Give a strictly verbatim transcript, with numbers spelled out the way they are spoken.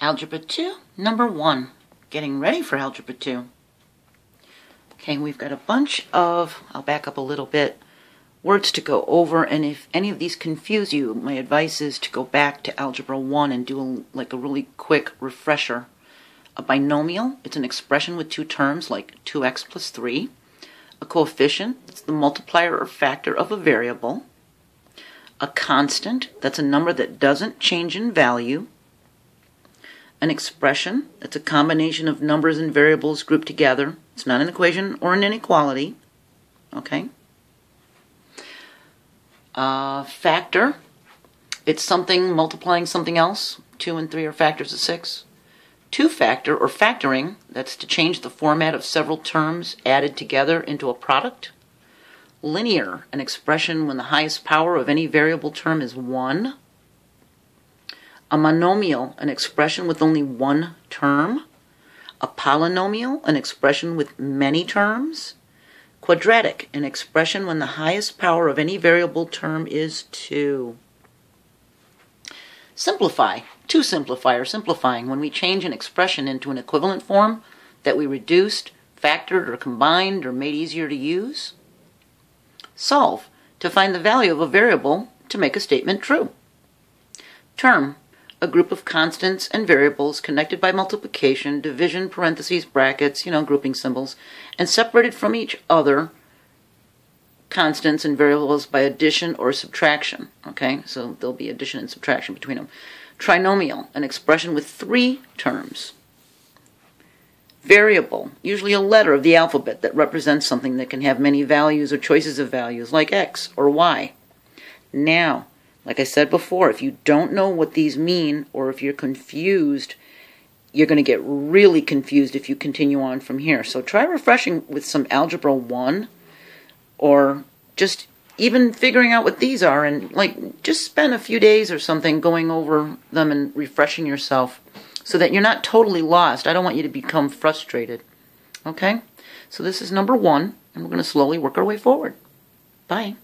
Algebra two, number one. Getting ready for Algebra two. Okay, we've got a bunch of, I'll back up a little bit, words to go over, and if any of these confuse you, my advice is to go back to Algebra one and do a, like a really quick refresher. A binomial, it's an expression with two terms, like two x plus three. A coefficient, it's the multiplier or factor of a variable. A constant, that's a number that doesn't change in value. An expression, that's a combination of numbers and variables grouped together. It's not an equation or an inequality. Okay. Uh, factor, it's something multiplying something else. Two and three are factors of six. Two-factor or factoring, that's to change the format of several terms added together into a product. Linear, an expression when the highest power of any variable term is one. A monomial, an expression with only one term. A polynomial, an expression with many terms. Quadratic, an expression when the highest power of any variable term is two. Simplify, to simplify or simplifying, when we change an expression into an equivalent form that we reduced, factored, or combined, or made easier to use. Solve, to find the value of a variable to make a statement true. Term, a group of constants and variables connected by multiplication, division, parentheses, brackets, you know, grouping symbols, and separated from each other, constants and variables, by addition or subtraction. Okay, so there'll be addition and subtraction between them. Trinomial, an expression with three terms. Variable, usually a letter of the alphabet that represents something that can have many values or choices of values, like X or Y. Now, like I said before, if you don't know what these mean, or if you're confused, you're going to get really confused if you continue on from here. So try refreshing with some Algebra one, or just even figuring out what these are, and like just spend a few days or something going over them and refreshing yourself so that you're not totally lost. I don't want you to become frustrated. Okay? So this is number one, and we're going to slowly work our way forward. Bye.